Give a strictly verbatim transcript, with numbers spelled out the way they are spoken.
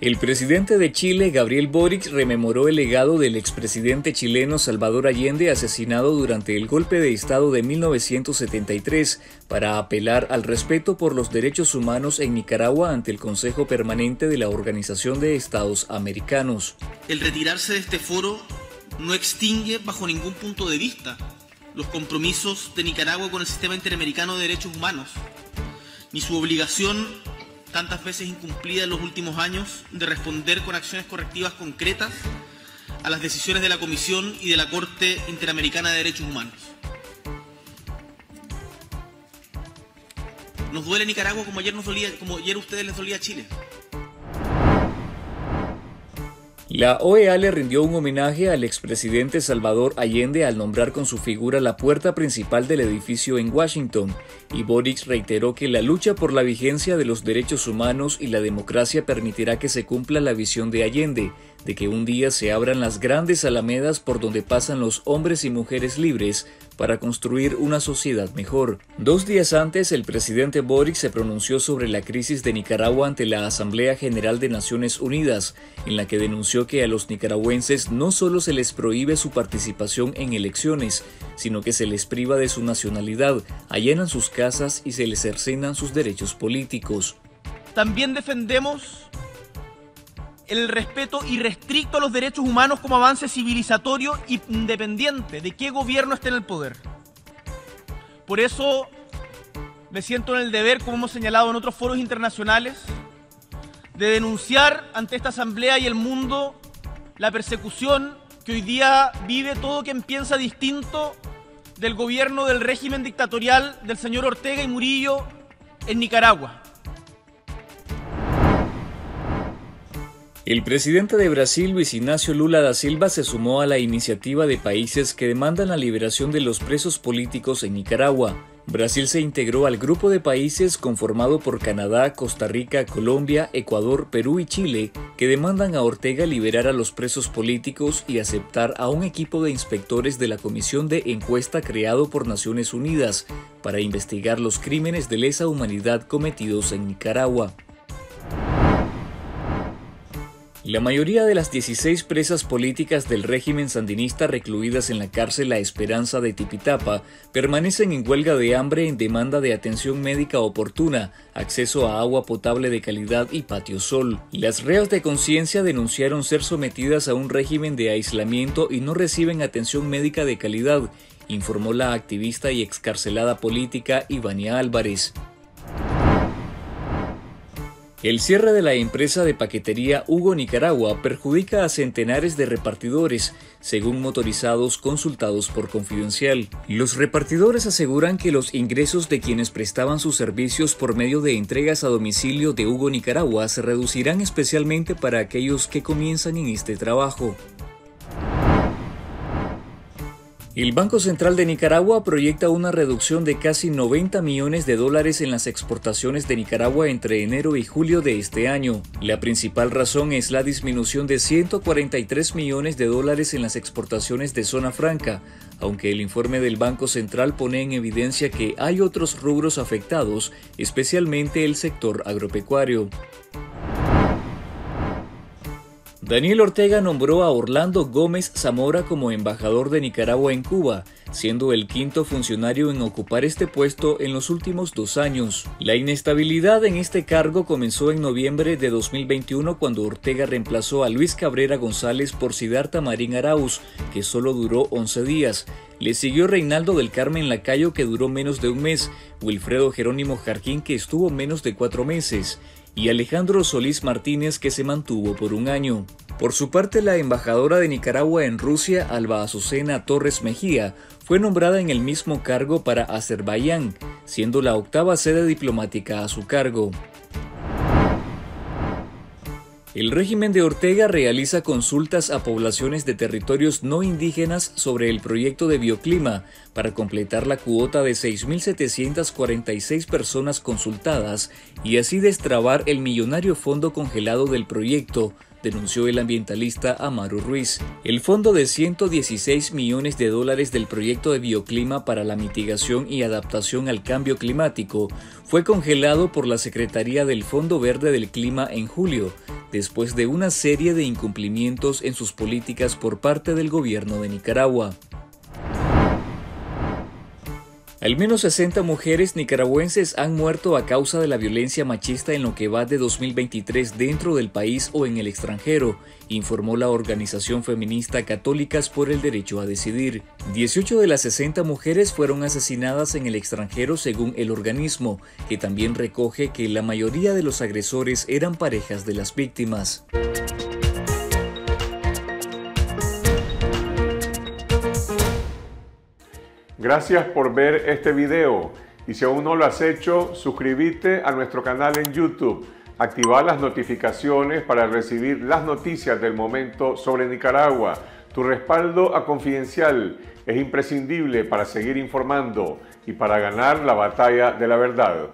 El presidente de Chile, Gabriel Boric, rememoró el legado del expresidente chileno Salvador Allende asesinado durante el golpe de Estado de mil novecientos setenta y tres para apelar al respeto por los derechos humanos en Nicaragua ante el Consejo Permanente de la Organización de Estados Americanos. El retirarse de este foro no extingue bajo ningún punto de vista los compromisos de Nicaragua con el sistema interamericano de derechos humanos, ni su obligación tantas veces incumplida en los últimos años, de responder con acciones correctivas concretas a las decisiones de la Comisión y de la Corte Interamericana de Derechos Humanos. Nos duele Nicaragua como ayer nos dolía, como ayer a ustedes les dolía Chile. La O E A le rindió un homenaje al expresidente Salvador Allende al nombrar con su figura la puerta principal del edificio en Washington, y Boric reiteró que la lucha por la vigencia de los derechos humanos y la democracia permitirá que se cumpla la visión de Allende, de que un día se abran las grandes alamedas por donde pasan los hombres y mujeres libres para construir una sociedad mejor. Dos días antes, el presidente Boric se pronunció sobre la crisis de Nicaragua ante la Asamblea General de Naciones Unidas, en la que denunció que a los nicaragüenses no solo se les prohíbe su participación en elecciones, sino que se les priva de su nacionalidad, allanan sus casas y se les cercenan sus derechos políticos. También defendemos el respeto irrestricto a los derechos humanos como avance civilizatorio independiente de qué gobierno esté en el poder. Por eso me siento en el deber, como hemos señalado en otros foros internacionales, de denunciar ante esta Asamblea y el mundo la persecución que hoy día vive todo quien piensa distinto del gobierno del régimen dictatorial del señor Ortega y Murillo en Nicaragua. El presidente de Brasil, Luiz Inácio Lula da Silva, se sumó a la iniciativa de países que demandan la liberación de los presos políticos en Nicaragua. Brasil se integró al grupo de países conformado por Canadá, Costa Rica, Colombia, Ecuador, Perú y Chile, que demandan a Ortega liberar a los presos políticos y aceptar a un equipo de inspectores de la Comisión de Encuesta creado por Naciones Unidas para investigar los crímenes de lesa humanidad cometidos en Nicaragua. La mayoría de las dieciséis presas políticas del régimen sandinista recluidas en la cárcel La Esperanza de Tipitapa permanecen en huelga de hambre en demanda de atención médica oportuna, acceso a agua potable de calidad y patio sol. Las reas de conciencia denunciaron ser sometidas a un régimen de aislamiento y no reciben atención médica de calidad, informó la activista y excarcelada política Ivania Álvarez. El cierre de la empresa de paquetería Hugo Nicaragua perjudica a centenares de repartidores, según motorizados consultados por Confidencial. Los repartidores aseguran que los ingresos de quienes prestaban sus servicios por medio de entregas a domicilio de Hugo Nicaragua se reducirán especialmente para aquellos que comienzan en este trabajo. El Banco Central de Nicaragua proyecta una reducción de casi noventa millones de dólares en las exportaciones de Nicaragua entre enero y julio de este año. La principal razón es la disminución de ciento cuarenta y tres millones de dólares en las exportaciones de zona franca, aunque el informe del Banco Central pone en evidencia que hay otros rubros afectados, especialmente el sector agropecuario. Daniel Ortega nombró a Orlando Gómez Zamora como embajador de Nicaragua en Cuba, siendo el quinto funcionario en ocupar este puesto en los últimos dos años. La inestabilidad en este cargo comenzó en noviembre de dos mil veintiuno cuando Ortega reemplazó a Luis Cabrera González por Sidarta Marín Arauz, que solo duró once días. Le siguió Reinaldo del Carmen Lacayo, que duró menos de un mes, Wilfredo Jerónimo Jarquín, que estuvo menos de cuatro meses, y Alejandro Solís Martínez, que se mantuvo por un año. Por su parte, la embajadora de Nicaragua en Rusia, Alba Azucena Torres Mejía, fue nombrada en el mismo cargo para Azerbaiyán, siendo la octava sede diplomática a su cargo. El régimen de Ortega realiza consultas a poblaciones de territorios no indígenas sobre el proyecto de bioclima para completar la cuota de seis mil setecientas cuarenta y seis personas consultadas y así destrabar el millonario fondo congelado del proyecto, denunció el ambientalista Amaru Ruiz. El fondo de ciento dieciséis millones de dólares del proyecto de bioclima para la mitigación y adaptación al cambio climático fue congelado por la Secretaría del Fondo Verde del Clima en julio, después de una serie de incumplimientos en sus políticas por parte del gobierno de Nicaragua. Al menos sesenta mujeres nicaragüenses han muerto a causa de la violencia machista en lo que va de dos mil veintitrés dentro del país o en el extranjero, informó la organización feminista Católicas por el derecho a decidir. dieciocho de las sesenta mujeres fueron asesinadas en el extranjero según el organismo, que también recoge que la mayoría de los agresores eran parejas de las víctimas. Gracias por ver este video y si aún no lo has hecho, suscríbete a nuestro canal en YouTube, activa las notificaciones para recibir las noticias del momento sobre Nicaragua. Tu respaldo a Confidencial es imprescindible para seguir informando y para ganar la batalla de la verdad.